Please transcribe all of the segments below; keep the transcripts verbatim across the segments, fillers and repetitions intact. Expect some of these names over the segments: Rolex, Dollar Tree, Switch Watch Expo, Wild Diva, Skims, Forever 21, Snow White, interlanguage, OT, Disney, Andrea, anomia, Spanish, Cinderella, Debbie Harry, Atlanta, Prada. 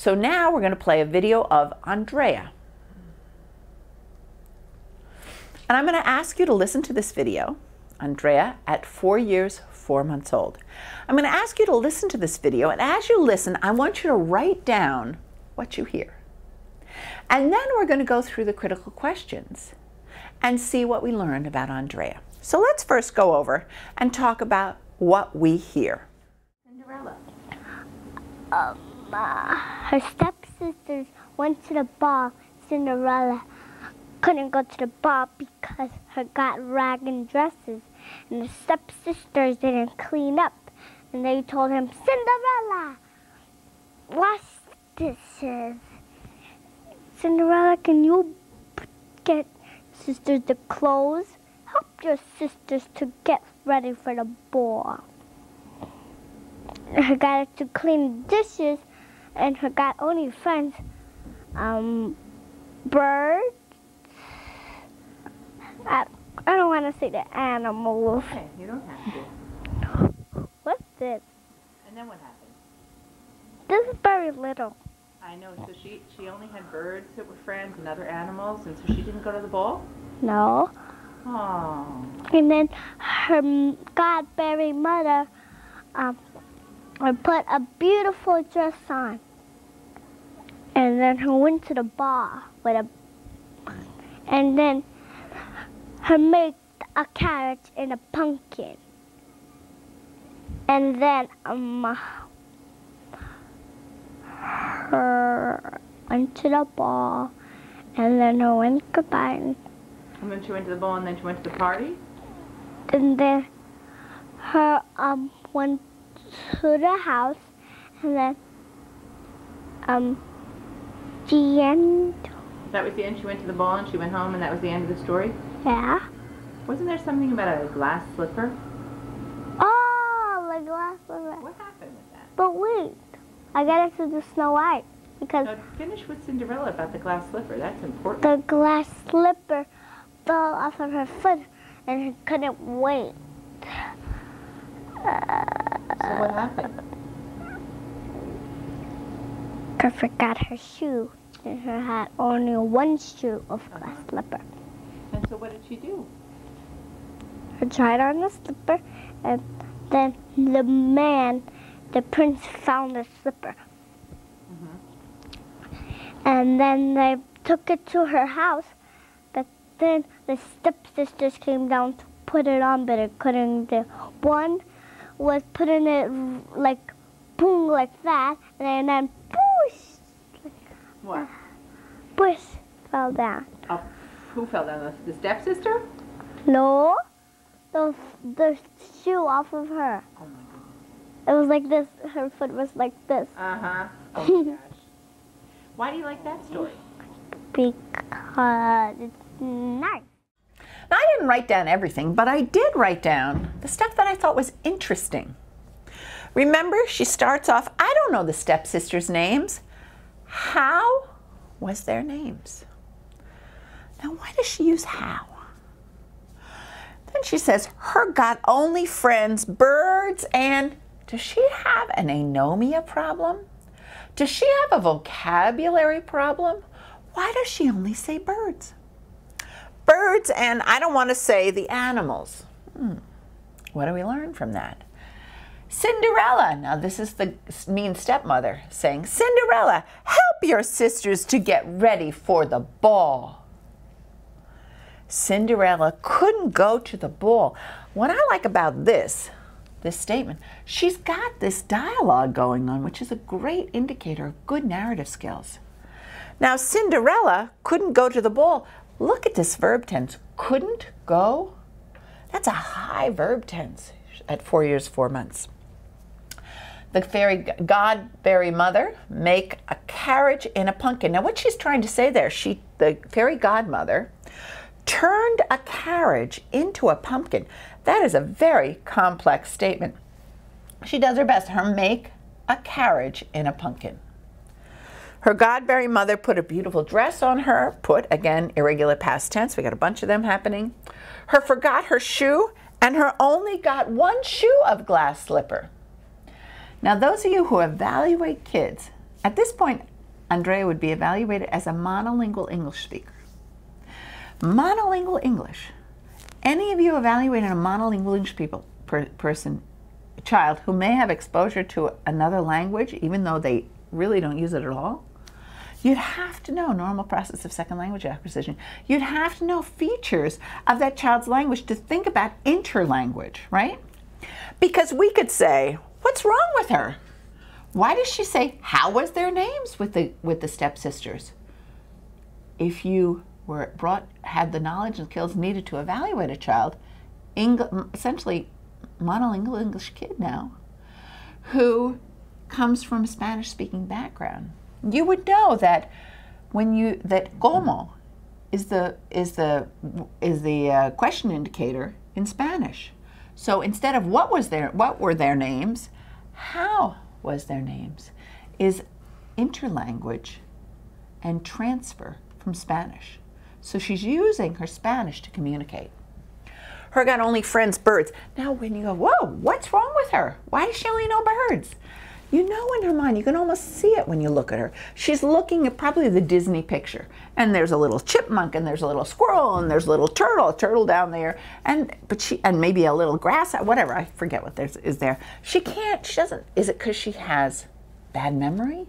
So now we're going to play a video of Andrea. And I'm going to ask you to listen to this video, Andrea at four years, four months old. I'm going to ask you to listen to this video, and as you listen, I want you to write down what you hear. And then we're going to go through the critical questions and see what we learned about Andrea. So let's first go over and talk about what we hear. Cinderella. Um, uh, her stepsisters went to the ball. Cinderella couldn't go to the ball because her got ragged dresses, and the stepsisters didn't clean up, and they told him, Cinderella, wash dishes. Cinderella, can you get sisters the clothes? Help your sisters to get ready for the ball. Her got to clean dishes, and her got only friends, um, birds. I, I don't want to say the animals. Okay, you don't have to. What's this? And then what happened? This is very little. I know, so she, she only had birds that were friends and other animals, and so she didn't go to the ball? No. Oh. And then her God-bearing mother um, put a beautiful dress on, and then her went to the ball with a, and then her made a carriage and a pumpkin, and then um. her went to the ball, and then her went goodbye. And then she went to the ball, and then she went to the party? And then her um went to the house, and then um the end. That was the end? She went to the ball, and she went home, and that was the end of the story? Yeah. Wasn't there something about a glass slipper? Oh, the glass slipper. What happened with that? But wait. I got it through the Snow White because. Now finish with Cinderella about the glass slipper. That's important. The glass slipper fell off of her foot, and she couldn't wait. Uh, so what happened? She forgot her shoe, and she had only one shoe of uh-huh. glass slipper. And so what did she do? She tried on the slipper, and then the man. The prince found the slipper, mm-hmm. and then they took it to her house, but then the stepsisters came down to put it on, but it couldn't do. One was putting it like, boom, like that, and then boosh! Like, what? Uh, boosh fell down. Uh, who fell down? The stepsister? No, the, the shoe off of her. Oh my. It was like this. Her foot was like this. Uh-huh. Oh, my gosh. Why do you like that story? Because it's nice. Now, I didn't write down everything, but I did write down the stuff that I thought was interesting. Remember, she starts off, I don't know the stepsisters' names. How was their names? Now, why does she use how? Then she says, her got only friends, birds, and... Does she have an anomia problem? Does she have a vocabulary problem? Why does she only say birds? Birds, and I don't want to say the animals. Hmm. What do we learn from that? Cinderella. Now this is the mean stepmother saying, Cinderella, help your sisters to get ready for the ball. Cinderella couldn't go to the ball. What I like about this This statement. She's got this dialogue going on, which is a great indicator of good narrative skills. Now, Cinderella couldn't go to the ball. Look at this verb tense. Couldn't go. That's a high verb tense at four years, four months. The fairy godberry mother make a carriage in a pumpkin. Now, what she's trying to say there, she, the fairy godmother, turned a carriage into a pumpkin. That is a very complex statement. She does her best. Her make a carriage in a pumpkin. Her godberry mother put a beautiful dress on her. Put, again, irregular past tense. We got a bunch of them happening. Her forgot her shoe, and her only got one shoe of glass slipper. Now, those of you who evaluate kids, At this point, Andrea would be evaluated as a monolingual English speaker. Monolingual English. Any of you evaluating a monolingual English people, per, person, child who may have exposure to another language, even though they really don't use it at all, you'd have to know normal process of second language acquisition. You'd have to know features of that child's language to think about interlanguage, right? Because we could say, what's wrong with her? Why does she say, how was their names with the, with the stepsisters? If you were brought, had the knowledge and skills needed to evaluate a child, Engl essentially monolingual English kid now, who comes from a Spanish-speaking background, you would know that when you that como is the is the is the uh, question indicator in Spanish. So instead of what was their what were their names, how was their names is interlanguage and transfer from Spanish. So she's using her Spanish to communicate. Her got only friends birds. Now when you go, whoa, what's wrong with her? Why does she only know birds? You know in her mind, you can almost see it when you look at her. She's looking at probably the Disney picture. And there's a little chipmunk, and there's a little squirrel, and there's a little turtle, a turtle down there, and but she and maybe a little grass, whatever, I forget what there is there. She can't, she doesn't. Is it because she has bad memory,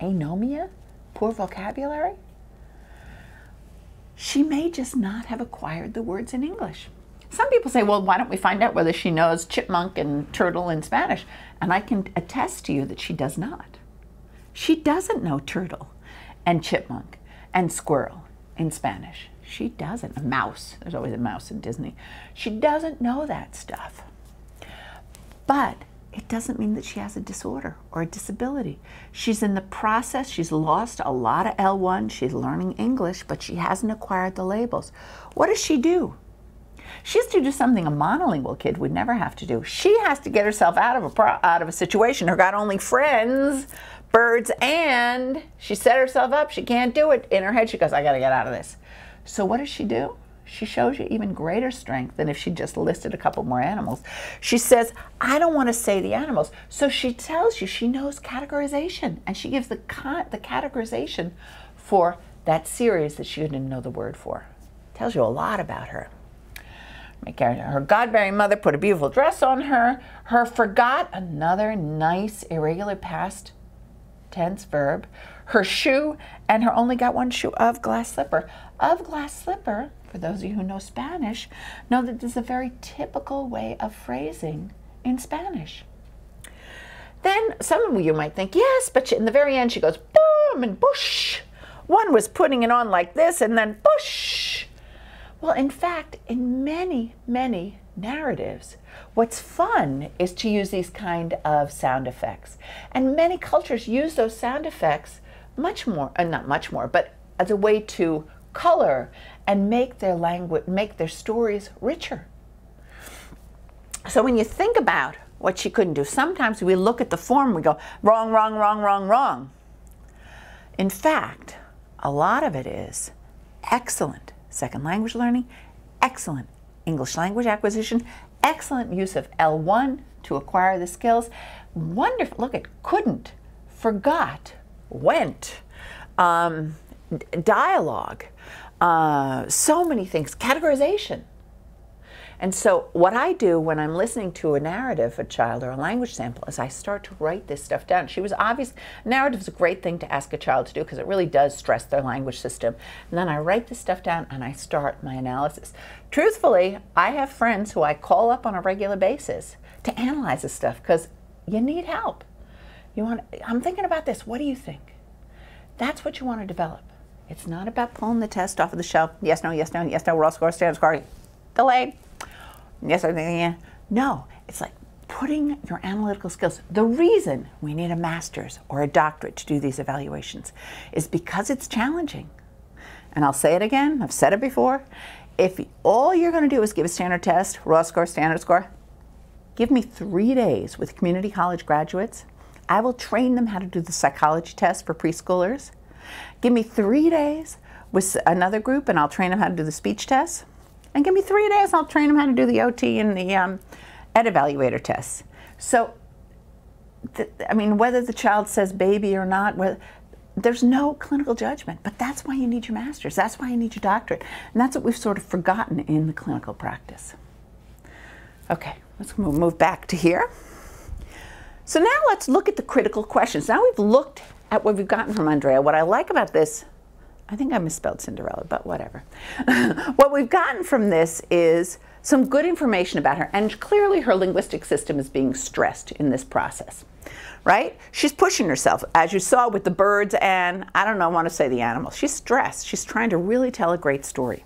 anomia, poor vocabulary? She may just not have acquired the words in English. Some people say, well, why don't we find out whether she knows chipmunk and turtle in Spanish? And I can attest to you that she does not. She doesn't know turtle and chipmunk and squirrel in Spanish. She doesn't. A mouse. There's always a mouse in Disney. She doesn't know that stuff. But it doesn't mean that she has a disorder or a disability. She's in the process. She's lost a lot of L one. She's learning English, but she hasn't acquired the labels. What does she do? She has to do something a monolingual kid would never have to do. She has to get herself out of a pro out of a situation. Her got only friends, birds, and she set herself up. She can't do it. In her head, she goes, I got to get out of this. So what does she do? She shows you even greater strength than if she just listed a couple more animals. She says, I don't want to say the animals. So she tells you she knows categorization, and she gives the, con the categorization for that series that she didn't know the word for. Tells you a lot about her. Her God-bearing mother put a beautiful dress on her. Her forgot, another nice irregular past tense verb. Her shoe, and her only got one shoe, of glass slipper. Of glass slipper, for those of you who know Spanish, know that this is a very typical way of phrasing in Spanish. Then some of you might think, yes, but she, in the very end she goes boom and bush. One was putting it on like this and then bush. Well, in fact, in many, many narratives, what's fun is to use these kind of sound effects. And many cultures use those sound effects much more, uh, not much more, but as a way to color and make their language, make their stories richer. So when you think about what she couldn't do, sometimes we look at the form, we go, wrong, wrong, wrong, wrong, wrong. In fact, a lot of it is excellent second language learning, excellent English language acquisition, excellent use of L one to acquire the skills. Wonderful, look at couldn't, forgot, went, um, dialogue, uh, so many things, categorization. And so what I do when I'm listening to a narrative, a child, or a language sample, is I start to write this stuff down. She was obvious. Narrative is a great thing to ask a child to do because it really does stress their language system. And then I write this stuff down and I start my analysis. Truthfully, I have friends who I call up on a regular basis to analyze this stuff because you need help. You want, I'm thinking about this. What do you think? That's what you want to develop. It's not about pulling the test off of the shelf. Yes, no, yes, no, yes, no, we're all score, stand, score, delayed. Yes, I think, yeah. No, it's like putting your analytical skills. The reason we need a master's or a doctorate to do these evaluations is because it's challenging. And I'll say it again, I've said it before. If all you're going to do is give a standard test, raw score, standard score, give me three days with community college graduates. I will train them how to do the psychology test for preschoolers. Give me three days with another group and I'll train them how to do the speech test. And give me three days, I'll train them how to do the O T and the um, ed evaluator tests. So th I mean, whether the child says baby or not, whether, there's no clinical judgment. But that's why you need your master's. That's why you need your doctorate. And that's what we've sort of forgotten in the clinical practice. Okay, let's move, move back to here. So now let's look at the critical questions. Now we've looked at what we've gotten from Andrea. What I like about this, I think I misspelled Cinderella, but whatever. What we've gotten from this is some good information about her, and clearly her linguistic system is being stressed in this process, right? She's pushing herself, as you saw with the birds and, I don't know, I want to say the animals. She's stressed. She's trying to really tell a great story.